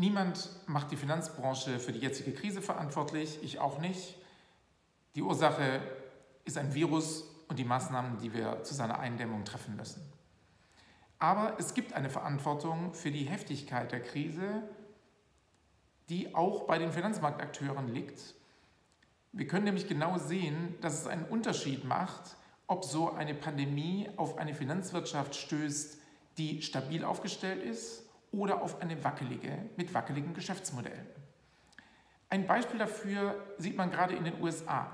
Niemand macht die Finanzbranche für die jetzige Krise verantwortlich, ich auch nicht. Die Ursache ist ein Virus und die Maßnahmen, die wir zu seiner Eindämmung treffen müssen. Aber es gibt eine Verantwortung für die Heftigkeit der Krise, die auch bei den Finanzmarktakteuren liegt. Wir können nämlich genau sehen, dass es einen Unterschied macht, ob so eine Pandemie auf eine Finanzwirtschaft stößt, die stabil aufgestellt ist, oder auf eine wackelige, mit wackeligen Geschäftsmodellen. Ein Beispiel dafür sieht man gerade in den USA.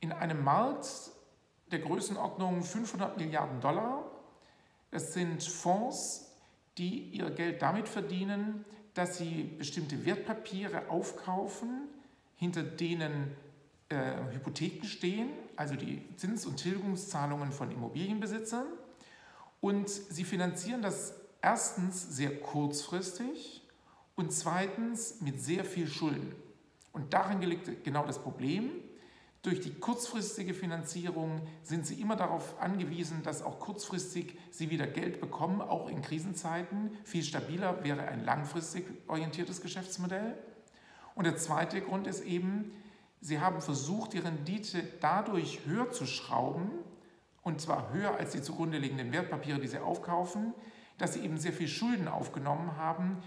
In einem Markt der Größenordnung 500 Milliarden Dollar, das sind Fonds, die ihr Geld damit verdienen, dass sie bestimmte Wertpapiere aufkaufen, hinter denen Hypotheken stehen, also die Zins- und Tilgungszahlungen von Immobilienbesitzern. Und sie finanzieren das erstens sehr kurzfristig und zweitens mit sehr viel Schulden. Und darin liegt genau das Problem. Durch die kurzfristige Finanzierung sind sie immer darauf angewiesen, dass auch kurzfristig sie wieder Geld bekommen, auch in Krisenzeiten. Viel stabiler wäre ein langfristig orientiertes Geschäftsmodell. Und der zweite Grund ist eben, sie haben versucht, die Rendite dadurch höher zu schrauben, und zwar höher als die zugrunde liegenden Wertpapiere, die sie aufkaufen, dass sie eben sehr viel Schulden aufgenommen haben.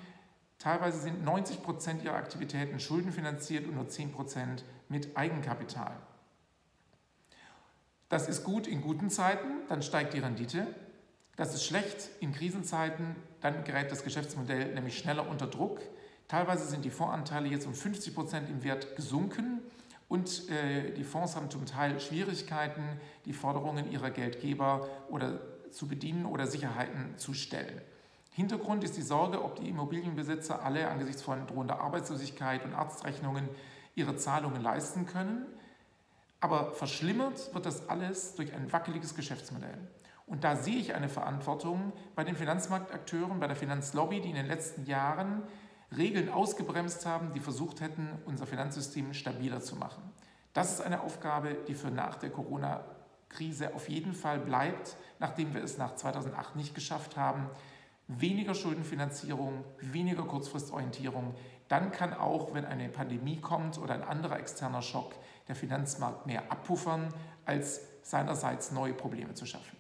Teilweise sind 90% ihrer Aktivitäten schuldenfinanziert und nur 10% mit Eigenkapital. Das ist gut in guten Zeiten, dann steigt die Rendite. Das ist schlecht in Krisenzeiten, dann gerät das Geschäftsmodell nämlich schneller unter Druck. Teilweise sind die Fondsanteile jetzt um 50% im Wert gesunken und die Fonds haben zum Teil Schwierigkeiten, die Forderungen ihrer Geldgeber oder zu bedienen oder Sicherheiten zu stellen. Hintergrund ist die Sorge, ob die Immobilienbesitzer alle angesichts von drohender Arbeitslosigkeit und Arztrechnungen ihre Zahlungen leisten können. Aber verschlimmert wird das alles durch ein wackeliges Geschäftsmodell. Und da sehe ich eine Verantwortung bei den Finanzmarktakteuren, bei der Finanzlobby, die in den letzten Jahren Regeln ausgebremst haben, die versucht hätten, unser Finanzsystem stabiler zu machen. Das ist eine Aufgabe, die für nach der Corona-Krise auf jeden Fall bleibt, nachdem wir es nach 2008 nicht geschafft haben. Weniger Schuldenfinanzierung, weniger Kurzfristorientierung. Dann kann auch, wenn eine Pandemie kommt oder ein anderer externer Schock, der Finanzmarkt mehr abpuffern, als seinerseits neue Probleme zu schaffen.